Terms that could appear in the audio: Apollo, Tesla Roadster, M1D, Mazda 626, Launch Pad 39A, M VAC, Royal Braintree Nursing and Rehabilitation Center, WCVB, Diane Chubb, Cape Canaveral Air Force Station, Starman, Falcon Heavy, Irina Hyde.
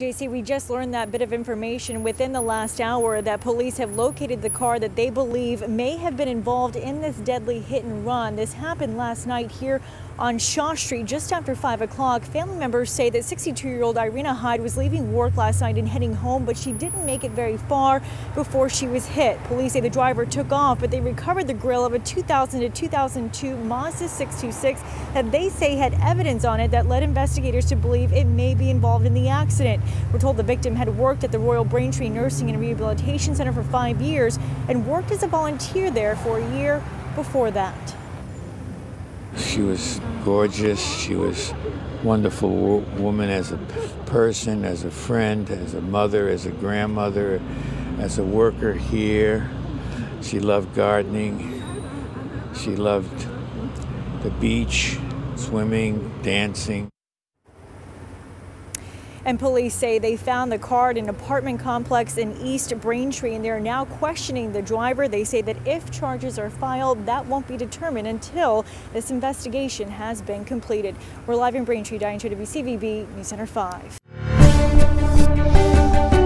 JC, we just learned that bit of information within the last hour that police have located the car that they believe may have been involved in this deadly hit and run. This happened last night here on Shaw Street just after 5 o'clock. Family members say that 62-year-old Irina Hyde was leaving work last night and heading home, but she didn't make it very far before she was hit. Police say the driver took off, but they recovered the grill of a 2000 to 2002 Mazda 626 that they say had evidence on it that led investigators to believe it may be involved in the accident. We're told the victim had worked at the Royal Braintree Nursing and Rehabilitation Center for 5 years and worked as a volunteer there for a year before that. She was gorgeous. She was a wonderful woman as a person, as a friend, as a mother, as a grandmother, as a worker here. She loved gardening. She loved the beach, swimming, dancing. And police say they found the car at an apartment complex in East Braintree, and they're now questioning the driver. They say that if charges are filed, that won't be determined until this investigation has been completed. We're live in Braintree, Diane Chubb, WCVB News Center 5.